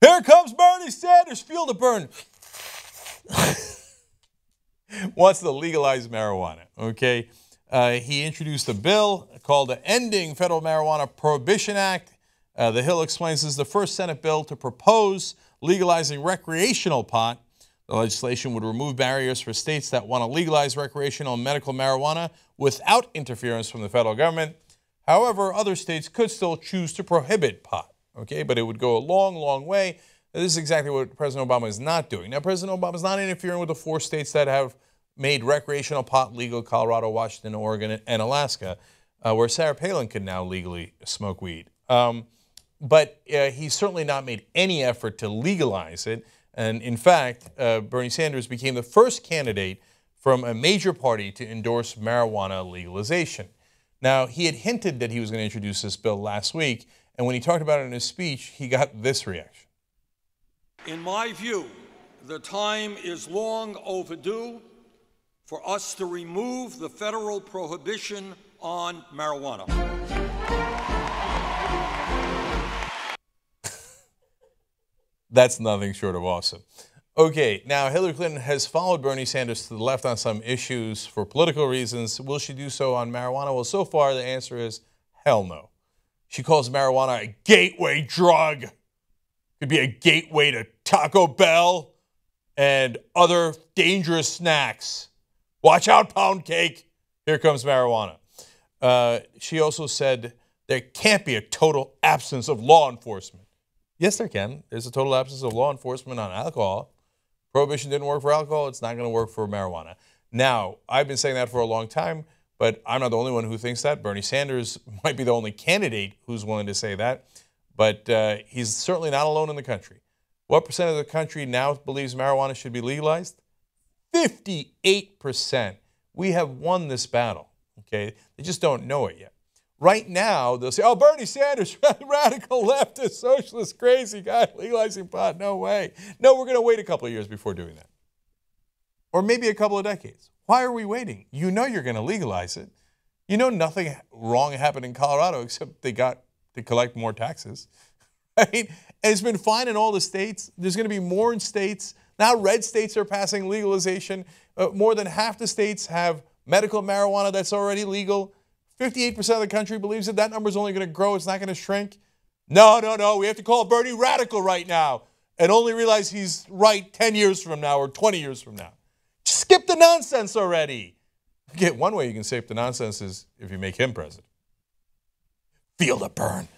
Here comes Bernie Sanders, feel the burn. Wants to legalize marijuana, okay? He introduced a bill called the Ending Federal Marijuana Prohibition Act. The Hill explains this is the first Senate bill to propose legalizing recreational pot. The legislation would remove barriers for states that want to legalize recreational and medical marijuana without interference from the federal government. However, other states could still choose to prohibit pot, okay? But it would go a long, long way. This is exactly what President Obama is not doing. Now, President Obama is not interfering with the four states that have made recreational pot legal: Colorado, Washington, Oregon, and Alaska, where Sarah Palin can now legally smoke weed. But he's certainly not made any effort to legalize it. And in fact, Bernie Sanders became the first candidate from a major party to endorse marijuana legalization. Now, he had hinted that he was going to introduce this bill last week, and when he talked about it in his speech, he got this reaction. In my view, the time is long overdue for us to remove the federal prohibition on marijuana. That's nothing short of awesome. Okay, now Hillary Clinton has followed Bernie Sanders to the left on some issues for political reasons. Will she do so on marijuana? Well, so far the answer is hell no. She calls marijuana a gateway drug. Could be a gateway to Taco Bell and other dangerous snacks. Watch out, pound cake. Here comes marijuana. She also said there can't be a total absence of law enforcement. Yes, there can. There's a total absence of law enforcement on alcohol. Prohibition didn't work for alcohol. It's not going to work for marijuana. Now, I've been saying that for a long time, but I'm not the only one who thinks that. Bernie Sanders might be the only candidate who's willing to say that, but he's certainly not alone in the country. What percent of the country now believes marijuana should be legalized? 58%. We have won this battle, okay? They just don't know it yet. Right now, they'll say, oh, Bernie Sanders, radical leftist, socialist, crazy guy, legalizing pot, no way. No, we're going to wait a couple of years before doing that. Or maybe a couple of decades. Why are we waiting? You know you're going to legalize it. You know nothing wrong happened in Colorado except they got to collect more taxes, right? And it's been fine in all the states. There's going to be more in states. Now red states are passing legalization. More than half the states have medical marijuana that's already legal. 58% of the country believes that that number is only going to grow. It's not going to shrink. No, no, no. We have to call Bernie radical right now and only realize he's right 10 years from now or 20 years from now. Just skip the nonsense already. Okay, one way you can skip the nonsense is if you make him president. Feel the burn.